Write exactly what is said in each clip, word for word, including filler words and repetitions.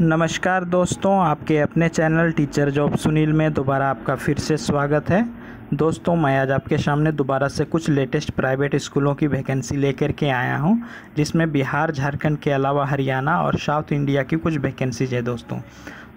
नमस्कार दोस्तों, आपके अपने चैनल टीचर जॉब सुनील में दोबारा आपका फिर से स्वागत है। दोस्तों, मैं आज आपके सामने दोबारा से कुछ लेटेस्ट प्राइवेट स्कूलों की वैकेंसी लेकर के आया हूं, जिसमें बिहार, झारखंड के अलावा हरियाणा और साउथ इंडिया की कुछ वैकेंसीज है दोस्तों।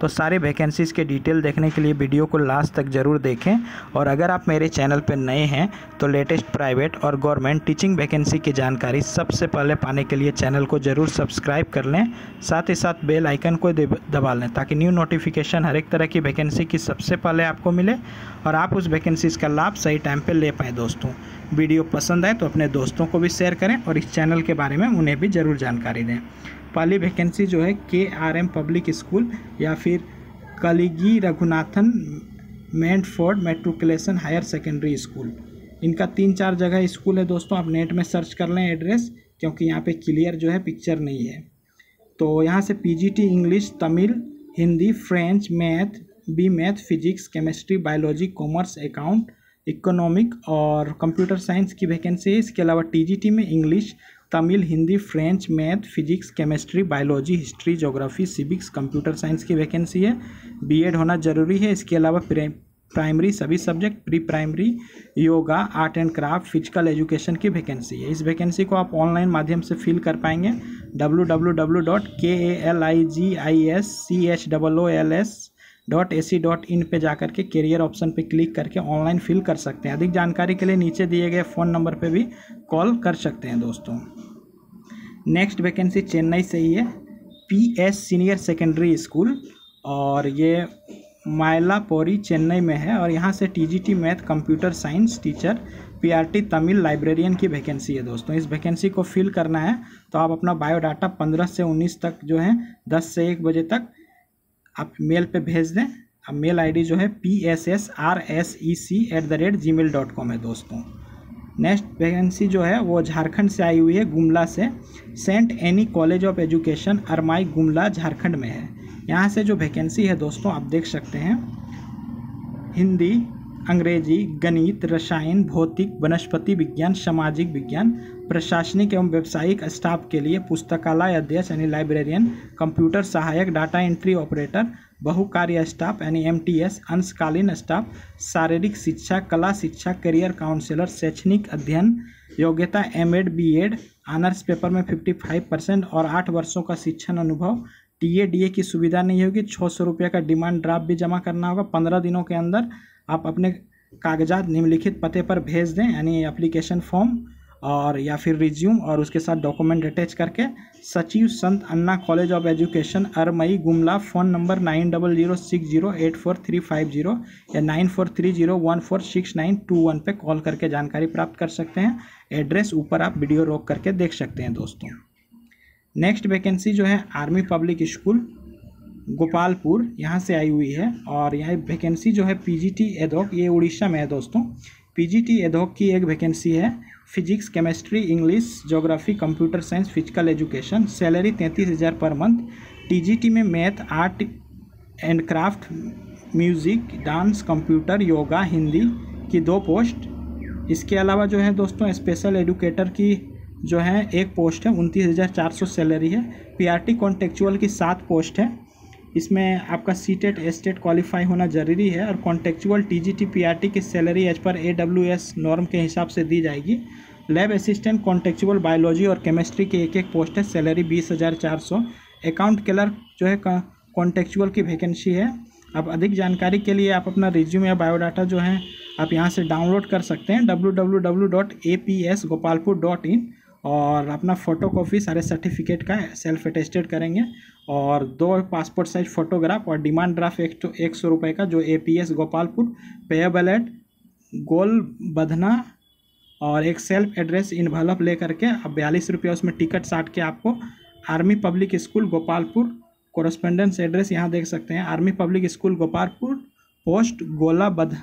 तो सारी वैकेंसीज़ के डिटेल देखने के लिए वीडियो को लास्ट तक ज़रूर देखें। और अगर आप मेरे चैनल पर नए हैं तो लेटेस्ट प्राइवेट और गवर्नमेंट टीचिंग वैकेंसी की जानकारी सबसे पहले पाने के लिए चैनल को ज़रूर सब्सक्राइब कर लें, साथ ही साथ बेल आइकन को दबा लें ताकि न्यू नोटिफिकेशन हर एक तरह की वैकेंसी की सबसे पहले आपको मिले और आप उस वैकेंसीज़ का लाभ सही टाइम पर ले पाएँ। दोस्तों, वीडियो पसंद आए तो अपने दोस्तों को भी शेयर करें और इस चैनल के बारे में उन्हें भी ज़रूर जानकारी दें। पहली वैकेंसी जो है के आर एम पब्लिक स्कूल या फिर Kaligiri Raghunathan मेंटफोर्ड matriculation higher secondary school, इनका तीन चार जगह स्कूल है दोस्तों। आप नेट में सर्च कर लें एड्रेस, क्योंकि यहाँ पे क्लियर जो है पिक्चर नहीं है। तो यहाँ से P G T English, Tamil, Hindi, French, math, B math, physics, chemistry, biology, commerce, account, economic और कंप्यूटर साइंस की वैकेंसी है। इसके अलावा टी जी टी में English, Tamil, Hindi, French, math, physics, chemistry, biology, history, geography, civics, computer science की vacancy है। BEd होना ज़रूरी है। इसके अलावा प्राइमरी सभी subject, pre primary, yoga, art and craft, physical education की वैकेंसी है। इस वैकेंसी को आप ऑनलाइन माध्यम से फिल कर पाएंगे W W W dot K A L I G I S C H double O L S dot A C dot in पे जाकर के करियर ऑप्शन पे क्लिक करके ऑनलाइन फिल कर सकते हैं। अधिक जानकारी के लिए नीचे दिए गए फ़ोन नंबर पे भी कॉल कर सकते हैं दोस्तों। नेक्स्ट वैकेंसी चेन्नई से ही है, P S senior secondary school, और ये मायलापोरी चेन्नई में है। और यहाँ से T G T math, computer science teacher, P R T Tamil librarian की वैकेंसी है दोस्तों। इस वैकेंसी को फिल करना है तो आप अपना बायोडाटा पंद्रह से उन्नीस तक जो है दस से एक बजे तक आप मेल पे भेज दें। अब मेल आईडी जो है P S S R S E C at the rate Gmail dot com है दोस्तों। नेक्स्ट वैकेंसी जो है वो झारखंड से आई हुई है, गुमला से। Saint any college of education, Armai, Gumla, Jharkhand में है। यहाँ से जो वैकेंसी है दोस्तों आप देख सकते हैं, हिंदी, अंग्रेजी, गणित, रसायन, भौतिक, वनस्पति विज्ञान, सामाजिक विज्ञान, प्रशासनिक एवं व्यावसायिक स्टाफ के लिए पुस्तकालय अध्यक्ष यानी लाइब्रेरियन, कंप्यूटर सहायक, डाटा एंट्री ऑपरेटर, बहुकार्य स्टाफ यानी एम टी एस, अंशकालीन स्टाफ, शारीरिक शिक्षा, कला शिक्षा, करियर काउंसलर, शैक्षणिक अध्ययन योग्यता M Ed, B Ed, honours paper में पचपन परसेंट और आठ वर्षों का शिक्षण अनुभव। टी ए डी ए की सुविधा नहीं होगी। छः सौ रुपये का डिमांड ड्राफ्ट भी जमा करना होगा। पंद्रह दिनों के अंदर आप अपने कागजात निम्नलिखित पते पर भेज दें, यानी एप्लीकेशन फॉर्म और या फिर रिज्यूम और उसके साथ डॉक्यूमेंट अटैच करके। सचिव, संत अन्ना college of education, Armai, Gumla. Phone number nine double zero six zero eight four three five zero या nine four three zero one four six nine two one पे कॉल करके जानकारी प्राप्त कर सकते हैं। एड्रेस ऊपर आप वीडियो रोक करके देख सकते हैं दोस्तों। नेक्स्ट वैकेंसी जो है आर्मी पब्लिक स्कूल गोपालपुर, यहाँ से आई हुई है। और यह वैकेंसी जो है पीजीटी एडहॉक, ये उड़ीसा में है दोस्तों। पीजीटी एडहॉक की एक वैकेंसी है, physics, chemistry, English, geography, computer science, physical education. Salary तैंतीस हज़ार पर मंथ। टीजीटी में math, art and craft, music, dance, computer, yoga, Hindi की दो पोस्ट। इसके अलावा जो है दोस्तों स्पेशल एडुकेटर की जो है एक पोस्ट है, उनतीस हज़ार चार सौ सैलरी है। पी आर टी कॉन्टेक्चुअल की सात पोस्ट है। इसमें आपका C TET S TET qualify होना ज़रूरी है। और contractual T G T P R T की salary as per A W S norm के हिसाब से दी जाएगी। लैब असिस्टेंट, कॉन्टेक्चुअल, बायोलॉजी और केमिस्ट्री के एक एक पोस्ट है। सैलरी बीस हज़ार चार सौ। अकाउंट क्लर्क जो है कॉन्टेक्चुअल की वैकेंसी है। अब अधिक जानकारी के लिए आप अपना रिज्यूम या बायोडाटा जो है आप यहाँ से डाउनलोड कर सकते हैं W W W dot A P S Gopalpur dot in, और अपना फ़ोटो कॉपी सारे सर्टिफिकेट का सेल्फ अटेस्टेड करेंगे और दो पासपोर्ट साइज फ़ोटोग्राफ और डिमांड ड्राफ्ट एक सौ एक सौ रुपये का जो A P S Gopalpur, payable at Gol Badhna और एक सेल्फ एड्रेस इनवलप ले करके अब बयालीस रुपये उसमें टिकट साट के आपको army public school Gopalpur, correspondence address यहाँ देख सकते हैं, army public school Gopalpur, post Gola Badh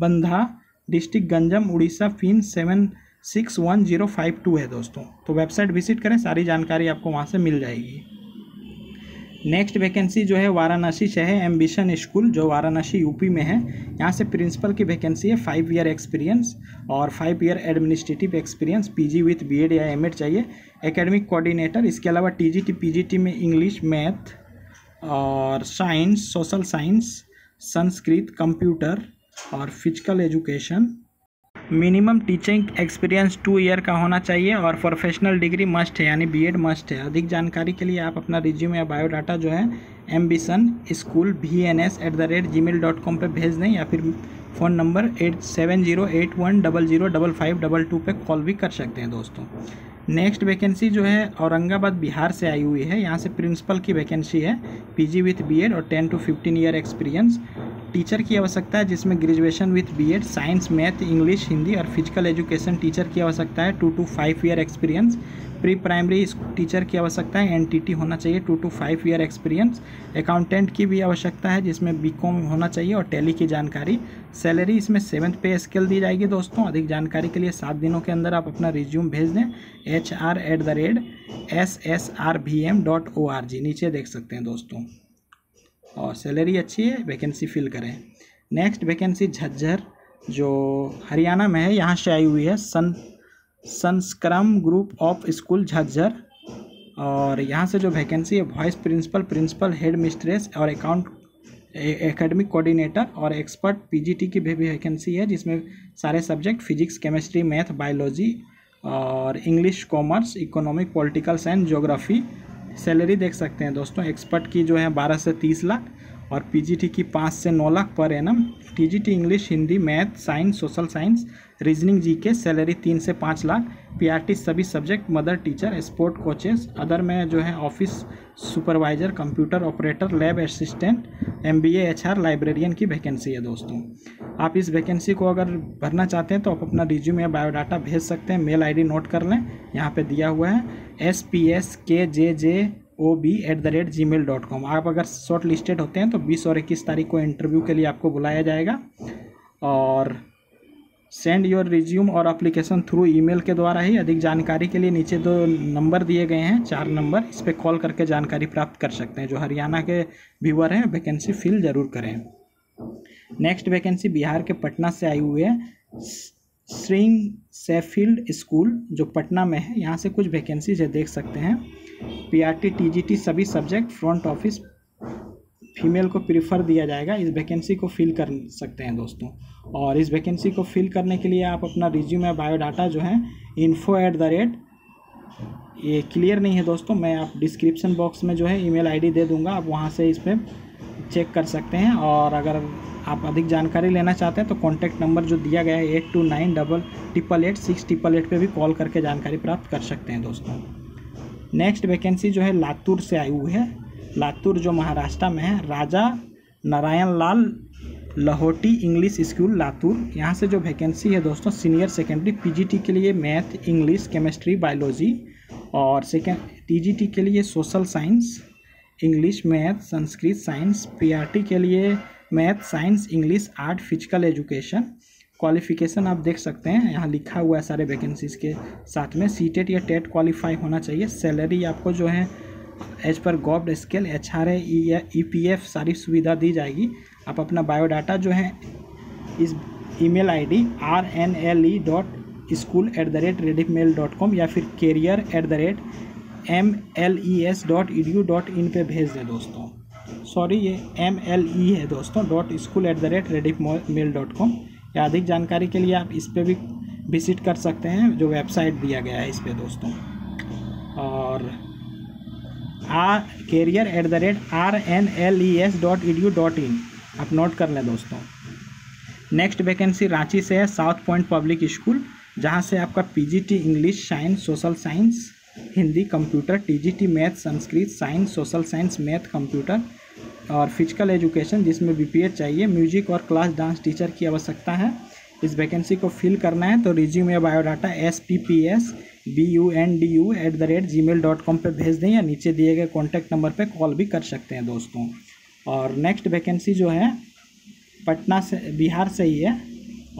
Bandha, district Ganjam, Orissa, pin seven six one zero five two है दोस्तों। तो वेबसाइट विजिट करें, सारी जानकारी आपको वहां से मिल जाएगी। नेक्स्ट वैकेंसी जो है वाराणसी से है, एम्बिशन स्कूल जो वाराणसी यूपी में है। यहां से प्रिंसिपल की वैकेंसी है, फाइव ईयर एक्सपीरियंस और five year administrative experience, PG with BEd या एमएड चाहिए, एकेडमिक कोऑर्डिनेटर। इसके अलावा टीजीटी पीजीटी में इंग्लिश, मैथ और science, social science, Sanskrit, computer और physical education. Minimum teaching experience two year का होना चाहिए और प्रोफेशनल डिग्री मस्ट है, यानी बीएड मस्ट है। अधिक जानकारी के लिए आप अपना रिज्यूम या बायोडाटा जो है ambition school V N S at the rate Gmail dot com पर भेज दें या फिर phone number eight seven zero eight one double zero double five double two पर कॉल भी कर सकते हैं दोस्तों। नेक्स्ट वैकेंसी जो है औरंगाबाद बिहार से आई हुई है। यहाँ से प्रिंसिपल की वैकेंसी है, पीजी विथ बीएड और ten to fifteen year experience. Teacher की आवश्यकता है जिसमें graduation with BEd, science, math, English, Hindi और फिजिकल एजुकेशन टीचर की आवश्यकता है। Two to five year experience. Pre primary teacher की आवश्यकता है, एनटीटी होना चाहिए, two to five year experience. Accountant की भी आवश्यकता है जिसमें बीकॉम होना चाहिए और टैली की जानकारी। सैलरी इसमें सेवन्थ पे स्केल दी जाएगी दोस्तों। अधिक जानकारी के लिए सात दिनों के अंदर आप अपना रिज्यूम भेज दें H R at the rate S S R B M dot O R G, नीचे देख सकते हैं दोस्तों। और सैलरी अच्छी है, वैकेंसी फिल करें। नेक्स्ट वैकेंसी झज्जर जो हरियाणा में है, यहाँ से आई हुई है, सन सन्स क्रम ग्रुप ऑफ स्कूल झज्जर। और यहाँ से जो वैकेंसी है vice principal, principal, head mistress और अकाउंट एकेडमिक कोऑर्डिनेटर और एक्सपर्ट पीजीटी की भी वैकेंसी है जिसमें सारे subject physics, chemistry, math, biology और English, commerce, economic, political science, geography. Salary देख सकते हैं दोस्तों। एक्सपर्ट की जो है बारह से तीस लाख और पीजीटी की पाँच से नौ lakh per annum. TGT English, Hindi, math, science, social science, reasoning, GK. Salary तीन से पाँच लाख। पीआरटी सभी subject, mother teacher, sport coaches. Other में जो है office supervisor, computer operator, lab assistant, MBA, HR, librarian की वैकेंसी है दोस्तों। आप इस वैकेंसी को अगर भरना चाहते हैं तो आप अपना रिज्यूम या बायोडाटा भेज सकते हैं। मेल आई डी नोट कर लें, यहाँ पर दिया हुआ है S P S K J J O B at the rate Gmail dot com. आप अगर शॉर्ट लिस्टेड होते हैं तो बीस और इक्कीस तारीख को इंटरव्यू के लिए आपको बुलाया जाएगा। और सेंड योर रिज्यूम और एप्लीकेशन थ्रू ईमेल के द्वारा ही। अधिक जानकारी के लिए नीचे दो नंबर दिए गए हैं, चार नंबर, इस पर कॉल करके जानकारी प्राप्त कर सकते हैं। जो हरियाणा के व्यूअर हैं वैकेंसी फिल ज़रूर करें। नेक्स्ट वैकेंसी बिहार के पटना से आई हुई है, सरिंग शेफील्ड स्कूल जो पटना में है। यहाँ से कुछ वैकेंसीज है, देख सकते हैं। पीआरटी, टीजीटी सभी सब्जेक्ट, फ्रंट ऑफिस, फीमेल को प्रीफर दिया जाएगा। इस वैकेंसी को फिल कर सकते हैं दोस्तों। और इस वैकेंसी को फिल करने के लिए आप अपना रिज्यूम या बायोडाटा जो है इन्फो एट द रेट, ये क्लियर नहीं है दोस्तों, मैं आप डिस्क्रिप्शन बॉक्स में जो है ईमेल आईडी दे दूँगा, आप वहाँ से इस पर चेक कर सकते हैं। और अगर आप अधिक जानकारी लेना चाहते हैं तो कॉन्टैक्ट नंबर जो दिया गया है eight two nine double triple eight six triple eight पर भी कॉल करके जानकारी प्राप्त कर सकते हैं दोस्तों। नेक्स्ट वैकेंसी जो है लातूर से आई हुई है। लातूर जो महाराष्ट्र में है, राजा नारायण लाल लहोटी इंग्लिश स्कूल लातूर। यहाँ से जो वैकेंसी है दोस्तों सीनियर सेकेंडरी पीजीटी के लिए मैथ, इंग्लिश, केमिस्ट्री, बायोलॉजी और सेकेंड टीजीटी के लिए social science, English, math, Sanskrit, science. PRT के लिए math, science, English, art, physical education. Qualification आप देख सकते हैं, यहाँ लिखा हुआ है सारे वैकेंसीज़ के साथ में। सीटेट या टेट क्वालिफाई होना चाहिए। सैलरी आपको जो है as per govt scale, H R A, E P F सारी सुविधा दी जाएगी। आप अपना बायोडाटा जो है इस email ID R N L E dot school at the rate ready mail dot com या फिर career at the rate M L E S dot E D U dot in पर भेज दें दोस्तों। सॉरी, ये एम एल ई है दोस्तों, dot school at the rate ready mail dot com. या अधिक जानकारी के लिए आप इस पर भी विजिट कर सकते हैं, जो वेबसाइट दिया गया है इस पर दोस्तों। और आ career at the rate R N L E S dot E D U dot in आप नोट कर लें दोस्तों। नेक्स्ट वैकेंसी रांची से है, साउथ पॉइंट पब्लिक स्कूल, जहां से आपका PGT English, science, social science, Hindi, computer, TGT math, Sanskrit, science, social science, math, computer और फिजिकल एजुकेशन जिसमें बीपीए चाहिए। म्यूजिक और क्लास डांस टीचर की आवश्यकता है। इस वैकेंसी को फिल करना है तो रिज्यूम या biodata S P P S B U N D U at the rate Gmail dot com पर भेज दें या नीचे दिए गए कॉन्टैक्ट नंबर पर कॉल भी कर सकते हैं दोस्तों। और नेक्स्ट वैकेंसी जो है पटना से, बिहार से ही है।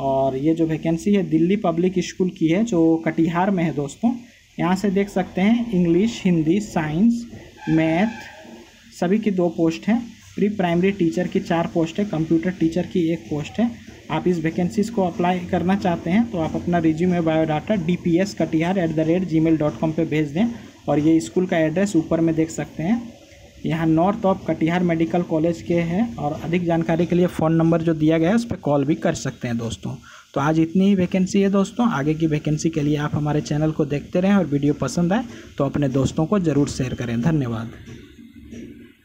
और ये जो वैकेंसी है दिल्ली पब्लिक स्कूल की है जो कटिहार में है दोस्तों। यहाँ से देख सकते हैं इंग्लिश, हिंदी, साइंस, मैथ सभी की दो पोस्ट हैं। प्री प्राइमरी टीचर की चार पोस्ट है, कंप्यूटर टीचर की एक पोस्ट है। आप इस वैकेंसीज़ को अप्लाई करना चाहते हैं तो आप अपना रिज्यूम या biodata D P S Katihar at the rate Gmail dot com पर भेज दें। और ये स्कूल का एड्रेस ऊपर में देख सकते हैं। यहाँ north of Katihar medical college के हैं। और अधिक जानकारी के लिए फ़ोन नंबर जो दिया गया है उस पर कॉल भी कर सकते हैं दोस्तों। तो आज इतनी ही वैकेंसी है दोस्तों। आगे की वैकेंसी के लिए आप हमारे चैनल को देखते रहें और वीडियो पसंद आए तो अपने दोस्तों को ज़रूर शेयर करें। धन्यवाद।